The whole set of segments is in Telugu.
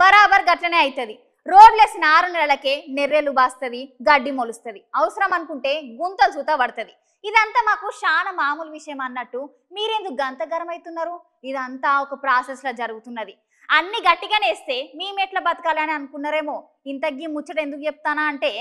बराबर गट्लने अयितदि रोड्लेसिन 6 नेलके नेर्रेलु बास्तदि गड्डी मोलुस्तदि अवसरम अनुकुंटे गुंतल सूत पडतदि ఇదంతా మాకు చాలా మామూలు విషయం అన్నట్టు మీరెందుకు గంత గరమైతున్నారు? ఇదంతా ఒక ప్రాసెస్ లా జరుగుతున్నది. అన్ని గట్టిగానే చేస్తే మీమెట్లా బతకాలని అనుకున్నారేమో. ఇంతకి ముచ్చట ఎందుకు చెప్తానా అంటే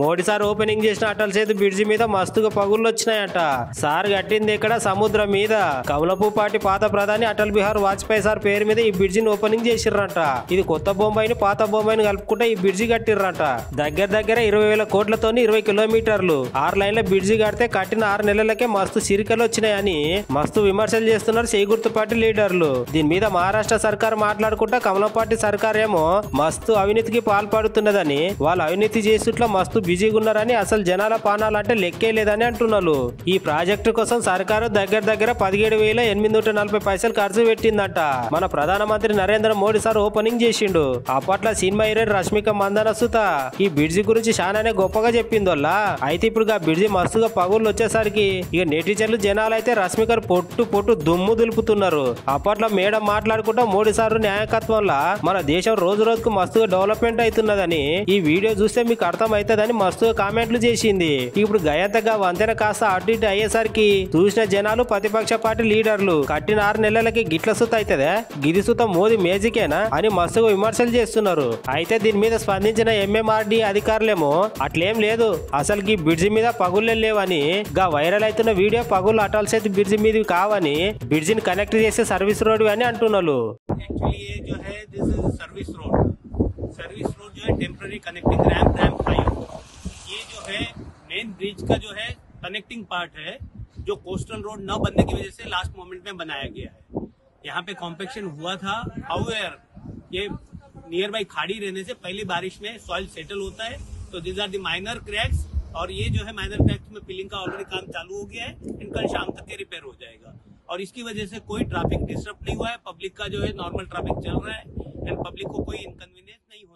మోడీ సార్ ఓపెనింగ్ చేసిన అటల్ సేతు బ్రిడ్జి మీద మస్తుగా పగుళ్ళు వచ్చినాయట. సార్ కట్టింది ఎక్కడ? సముద్రం మీద. కమలపు పార్టీ పాత ప్రధాని అటల్ బిహార్ వాజ్పేయి సార్ పేరు మీద ఈ బ్రిడ్జిని ఓపెనింగ్ చేసిర్రట. ఇది కొత్త బొంబాయిని పాత బొంబాయిని కలుపుకుంటే ఈ బ్రిడ్జి కట్టిర్రట. దగ్గర దగ్గర 20,000 కోట్లతో 20 కిలోమీటర్లు 6 లైన్ల బ్రిడ్జి కడితే కట్టిన 6 నెలలకే మస్తు సిరికలు వచ్చినాయని మస్తు విమర్శలు చేస్తున్నారు చేగుర్తు పార్టీ లీడర్లు. దీని మీద మహారాష్ట్ర సర్కార్ మాట్లాడుకుంటా కమలం పార్టీ సర్కార్ ఏమో మస్తు అవినీతికి పాల్పడుతున్నదని వాళ్ళు అవినీతి చేస్తుట్ల మస్తు బిజీగా ఉన్నారని అసలు జనాల పానాలంటే లెక్కే లేదని అంటున్నారు. ఈ ప్రాజెక్టు కోసం సర్కారు దగ్గర దగ్గర 17,840 పైసలు ఖర్చు పెట్టిందట. మన ప్రధానమంత్రి నరేంద్ర మోడీ సార్ ఓపెనింగ్ చేసిండు. అప్పట్లో సినిమా హీరోయిన్ రష్మిక మందన సుత ఈ బ్రిడ్జి గురించి చాలానే గొప్పగా చెప్పిందోళ్ళ. అయితే ఇప్పుడు ఆ బ్రిడ్జి మస్తుగా పగుళ్ళు వచ్చేసరికి ఇక నెటిజన్లు జనాలైతే రష్మిక పొట్టు పొట్టు దుమ్ము దులుపుతున్నారు. అప్పట్లో మేడం మాట్లాడుకుంటా మోడీ సార్ నాయకత్వంలో మన దేశం రోజు రోజుకు మస్తుగా డెవలప్మెంట్ అవుతున్నదని ఈ వీడియో చూస్తే మీకు అర్థమవుతుందని మస్తు కామెంట్లు చేసింది. ఇప్పుడు గయంతగా వంతెన కాస్త అటు ఇటు అయ్యేసరికి చూసిన జనాలు ప్రతిపక్ష పార్టీ లీడర్లు కట్టిన 6 నెలలకి గిట్ల సుత అవుతుందా? గిది సుత మోదీ మేజికేనా అని మస్తుగా విమర్శలు చేస్తున్నారు. అయితే దీని మీద స్పందించిన ఎంఎంఆర్డి అధికారులేమో అట్లేం లేదు అసలు ఈ బ్రిడ్జి మీద పగుళ్ళు లేవని గా వైరల్ అవుతున్న వీడియో పగులు అటల్ సేతు బ్రిడ్జి మీద కావని బ్రిడ్జిని కనెక్ట్ చేసే సర్వీస్ రోడ్ అని అంటున్నారు. मेन ब्रिज का जो है कनेक्टिंग पार्ट है जो कोस्टल रोड न बनने की वजह से लास्ट मोमेंट में बनाया गया है. यहाँ पे कॉम्पेक्शन हुआ था. हाउएवर ये नियर बाई खाड़ी रहने से पहली बारिश में सॉइल सेटल होता है तो this are the minor cracks और ये जो है माइनर क्रैक्स में पिलिंग का ऑलरेडी काम चालू हो गया है एंड कल शाम तक ये रिपेयर हो जाएगा और इसकी वजह से कोई ट्रैफिक डिस्टर्ब नहीं हुआ है. पब्लिक का जो है नॉर्मल ट्रैफिक चल रहा है एंड पब्लिक को कोई इनकन्वीनियंस नहीं हुआ.